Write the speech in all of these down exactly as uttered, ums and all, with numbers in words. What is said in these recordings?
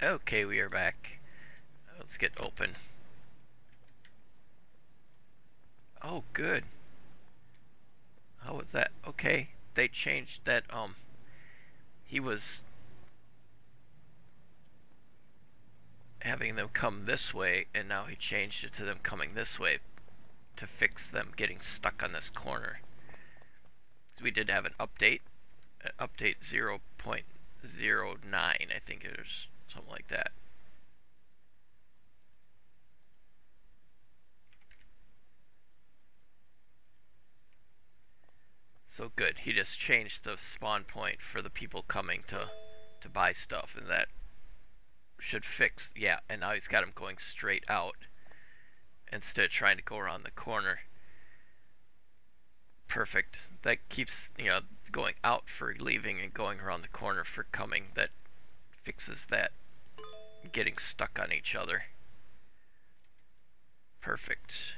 Okay, we are back. Let's get open. Oh, good. How was that? Okay, they changed that, um, he was having them come this way, and now he changed it to them coming this way to fix them getting stuck on this corner. So we did have an update, an update zero point zero nine, I think it was something like that. So good, he just changed the spawn point for the people coming to to buy stuff, and that should fix, yeah, and now he's got him going straight out instead of trying to go around the corner. Perfect. That keeps, you know, going out for leaving and going around the corner for coming. That fixes that getting stuck on each other. Perfect.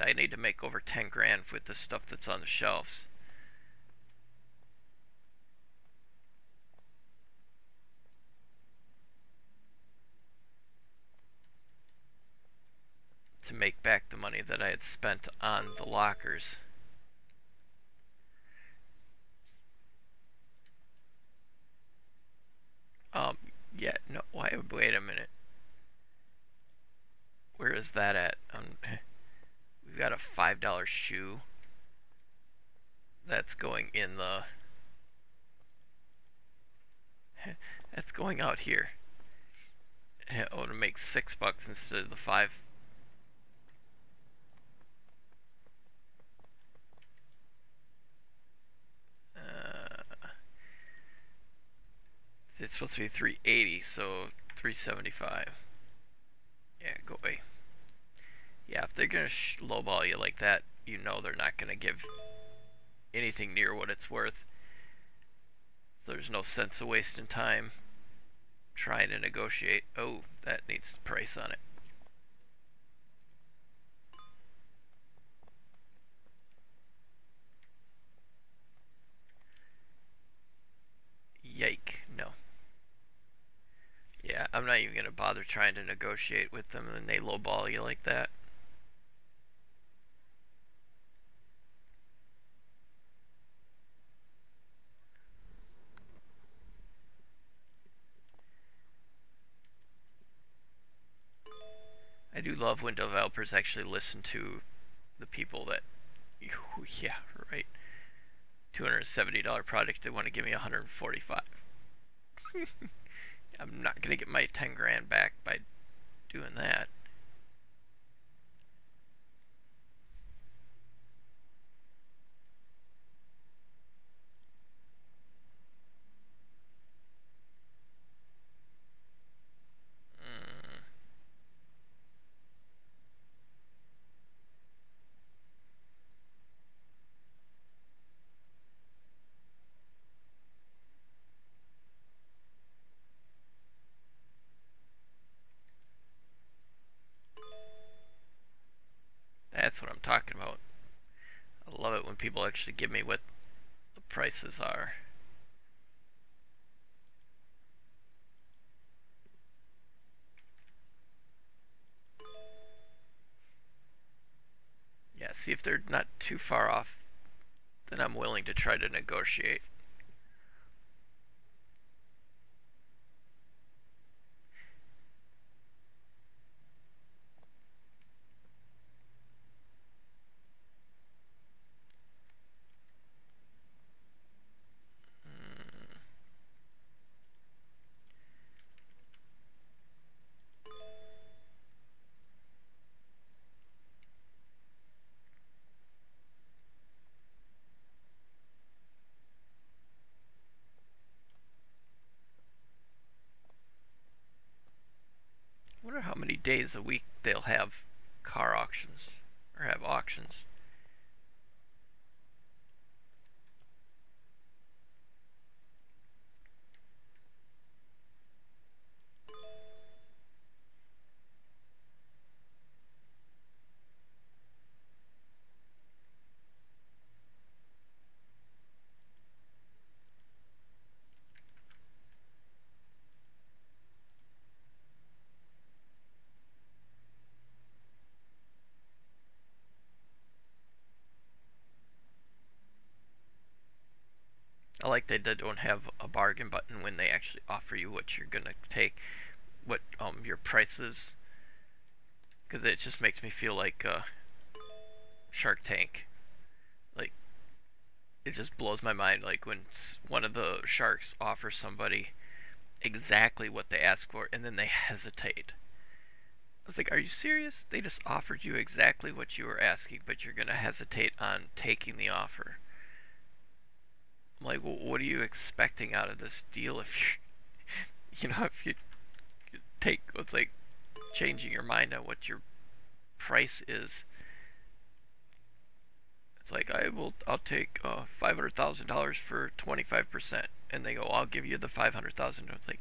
I need to make over ten grand with the stuff that's on the shelves. To make back the money that I had spent on the lockers. Um, yeah, no, why, wait a minute. Where is that at? Um, We've got a five dollar shoe that's going in the that's going out here. I want to make six bucks instead of the five. Uh, it's supposed to be three eighty, so three seventy-five. Yeah, go away. Yeah, if they're gonna sh lowball you like that, you know they're not gonna give anything near what it's worth. So there's no sense of wasting time trying to negotiate. Oh, that needs the price on it. Yike, no. Yeah, I'm not even gonna bother trying to negotiate with them and they lowball you like that. I do love when developers actually listen to the people that, yeah, right. two hundred seventy dollar product, they want to give me one hundred forty-five. I'm not going to get my ten grand back by doing that. That's what I'm talking about. I love it when people actually give me what the prices are. Yeah, see, if they're not too far off, then I'm willing to try to negotiate. Days a week they'll have car auctions or have auctions. I like they don't have a bargain button when they actually offer you what you're gonna take, what um your price is, because it just makes me feel like uh, Shark Tank. Like, it just blows my mind, like when one of the sharks offers somebody exactly what they ask for and then they hesitate. I was like, are you serious? They just offered you exactly what you were asking, but you're gonna hesitate on taking the offer. I'm like, well, what are you expecting out of this deal if you, you know, if you take, it's like changing your mind on what your price is. It's like, I will, I'll take uh, five hundred thousand dollars for twenty-five percent, and they go, I'll give you the five hundred thousand dollars. It's like,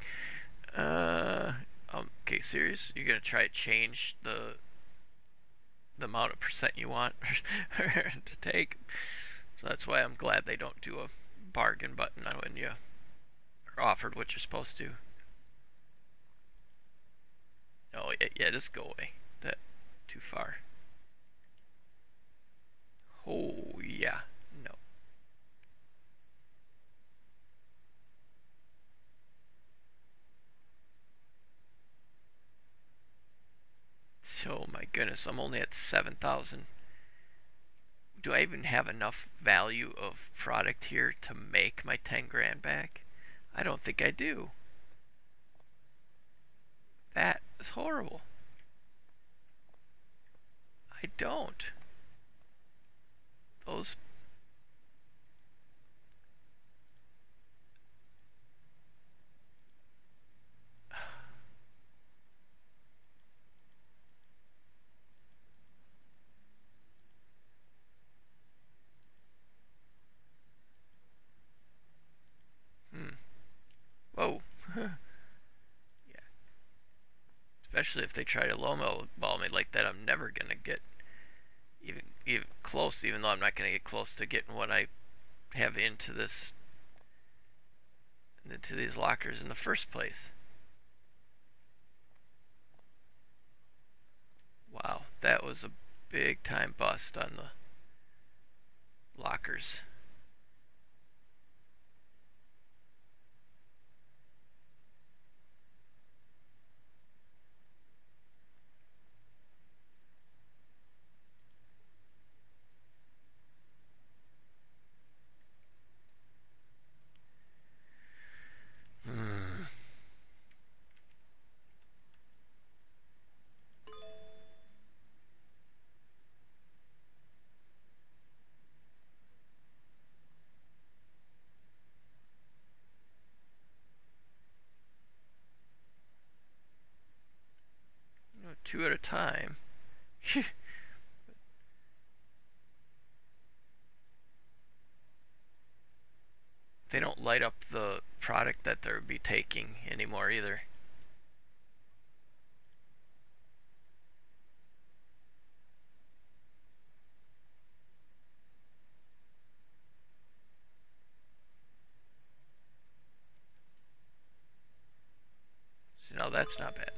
uh. Um, okay, serious? You're gonna try to change the the amount of percent you want to take? So that's why I'm glad they don't do a bargain button when you are offered what you're supposed to. Oh, yeah, yeah, just go away. That too far. Oh, yeah. No. Oh my goodness, I'm only at seven thousand. Do I even have enough value of product here to make my ten grand back? I don't think I do. That is horrible. I don't. Those... Especially if they try to lowball me like that, I'm never gonna get even even close. Even though I'm not gonna get close to getting what I have into this into these lockers in the first place. Wow, that was a big time bust on the lockers. Two at a time. They don't light up the product that they'll be taking anymore either. So now that's not bad.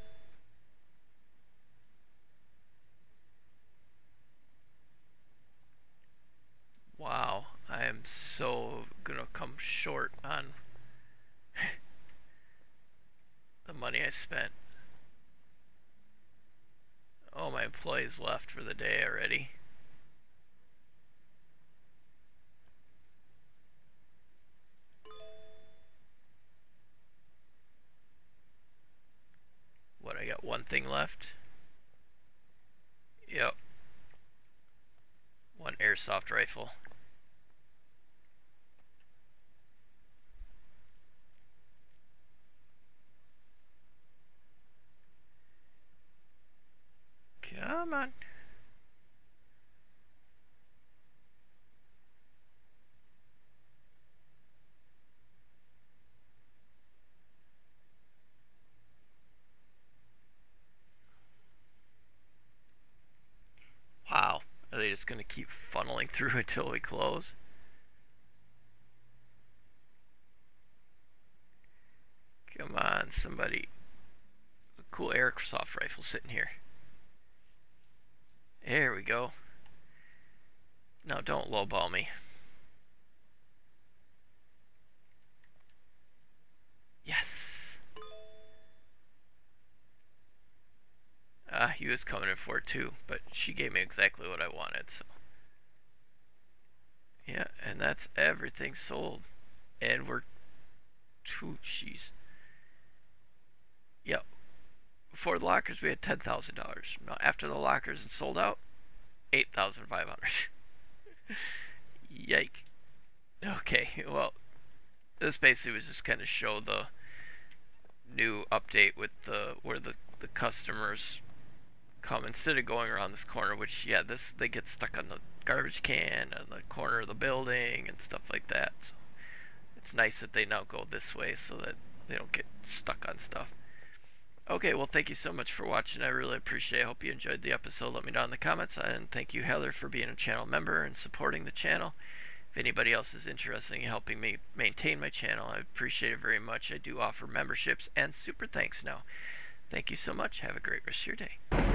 Wow, I am so gonna come short on the money I spent. Oh, my employees left for the day already. What, I got one thing left? Yep. One airsoft rifle. Come on. Wow. Are they just going to keep funneling through until we close? Come on, somebody. A cool airsoft rifle sitting here. There we go. Now don't lowball me. she was coming in for too, but she gave me exactly what I wanted. So yeah, and that's everything sold, and we're two she's yep. Before the lockers, we had ten thousand dollars. Now after the lockers and sold out, eight thousand five hundred. Yike. Okay, well, this basically was just kind of show the new update with the where the the customers come instead of going around this corner, which yeah, this they get stuck on the garbage can and the corner of the building and stuff like that. So it's nice that they now go this way so that they don't get stuck on stuff. Okay, well, thank you so much for watching. I really appreciate it. I hope you enjoyed the episode. Let me know in the comments. And thank you, Heather, for being a channel member and supporting the channel. If anybody else is interested in helping me maintain my channel, I appreciate it very much. I do offer memberships and super thanks now. Thank you so much. Have a great rest of your day.